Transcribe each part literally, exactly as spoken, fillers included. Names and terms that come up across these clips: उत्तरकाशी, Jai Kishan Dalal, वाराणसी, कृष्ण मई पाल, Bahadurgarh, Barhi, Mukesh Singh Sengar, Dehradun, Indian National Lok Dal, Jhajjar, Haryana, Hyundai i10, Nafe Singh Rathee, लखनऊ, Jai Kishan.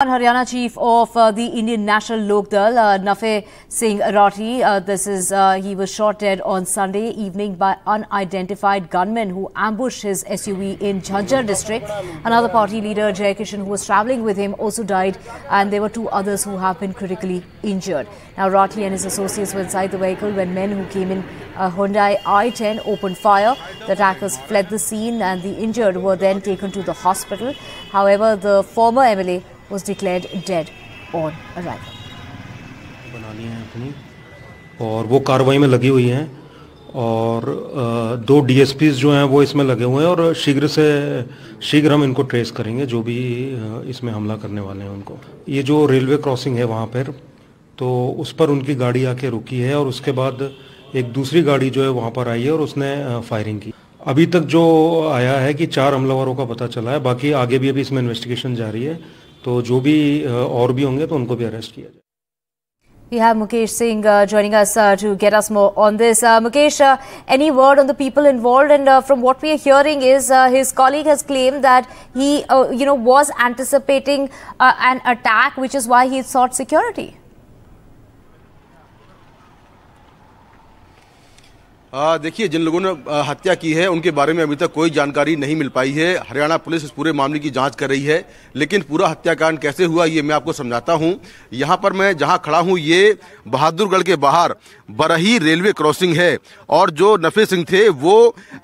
Haryana chief of uh, the Indian National Lok Dal, uh, Nafe Singh Rathee. Uh, this is uh, he was shot dead on Sunday evening by unidentified gunmen who ambushed his S U V in Jhajjar district. Another party leader, Jai Kishan, who was travelling with him, also died, and there were two others who have been critically injured. Now, Rathee and his associates were inside the vehicle when men who came in a Hyundai i ten opened fire. The attackers fled the scene, and the injured were then taken to the hospital. However, the former M L A was declared dead on arrival. बना लिए हैं अपनी और वो कार्रवाई में लगी हुई हैं और दो डी एस पी जो हैं वो इसमें लगे हुए हैं और शीघ्र से शीघ्र हम इनको ट्रेस करेंगे जो भी इसमें हमला करने वाले हैं उनको। ये जो रेलवे क्रॉसिंग है वहाँ पर तो उस पर उनकी गाड़ी आके रुकी है और उसके बाद एक दूसरी गाड़ी जो है वहाँ पर आई है और उसने फायरिंग की। अभी तक जो आया है कि चार हमलावरों का पता चला है, बाकी आगे भी अभी इसमें इन्वेस्टिगेशन जारी है तो जो भी और भी होंगे तो उनको भी अरेस्ट किया जाए। We have Mukesh Singh uh, joining us uh, to get us more on this. Uh, Mukesh, uh, any word on the people involved? And uh, from what we are hearing is uh, his colleague has claimed that he, uh, you know, was anticipating uh, an attack, which is why he sought security. देखिए, जिन लोगों ने हत्या की है उनके बारे में अभी तक कोई जानकारी नहीं मिल पाई है। हरियाणा पुलिस इस पूरे मामले की जांच कर रही है, लेकिन पूरा हत्याकांड कैसे हुआ ये मैं आपको समझाता हूं। यहां पर मैं जहां खड़ा हूं ये बहादुरगढ़ के बाहर बरही रेलवे क्रॉसिंग है और जो नफे सिंह थे वो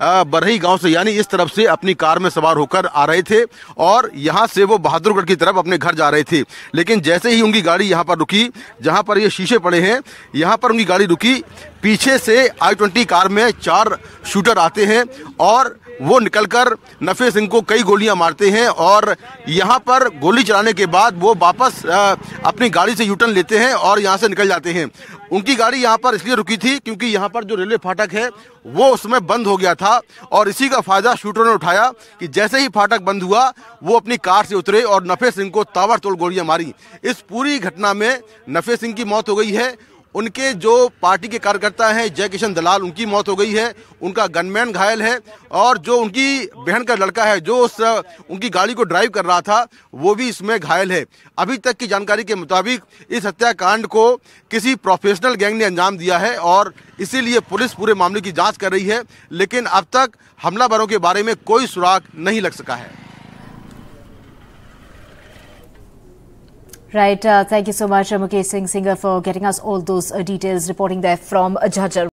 बरही गाँव से यानी इस तरफ से अपनी कार में सवार होकर आ रहे थे और यहाँ से वो बहादुरगढ़ की तरफ अपने घर जा रहे थे, लेकिन जैसे ही उनकी गाड़ी यहाँ पर रुकी, जहाँ पर ये शीशे पड़े हैं यहाँ पर उनकी गाड़ी रुकी, पीछे से आई ट्वेंटी कार में चार शूटर आते हैं और वो निकलकर नफे सिंह को कई गोलियां मारते हैं और यहाँ पर गोली चलाने के बाद वो वापस अपनी गाड़ी से यूटर्न लेते हैं और यहाँ से निकल जाते हैं। उनकी गाड़ी यहाँ पर इसलिए रुकी थी क्योंकि यहाँ पर जो रेलवे फाटक है वो उसमें बंद हो गया था और इसी का फायदा शूटरों ने उठाया कि जैसे ही फाटक बंद हुआ वो अपनी कार से उतरे और नफे सिंह को ताबड़तोड़ गोलियां मारी। इस पूरी घटना में नफे सिंह की मौत हो गई है, उनके जो पार्टी के कार्यकर्ता हैं जय किशन दलाल उनकी मौत हो गई है, उनका गनमैन घायल है और जो उनकी बहन का लड़का है जो उस उनकी गाड़ी को ड्राइव कर रहा था वो भी इसमें घायल है। अभी तक की जानकारी के मुताबिक इस हत्याकांड को किसी प्रोफेशनल गैंग ने अंजाम दिया है और इसीलिए पुलिस पूरे मामले की जांच कर रही है, लेकिन अब तक हमलावरों के बारे में कोई सुराग नहीं लग सका है। Right, uh, thank you so much, Mukesh Singh Sengar, for getting us all those uh, details, reporting there from Jhajjar.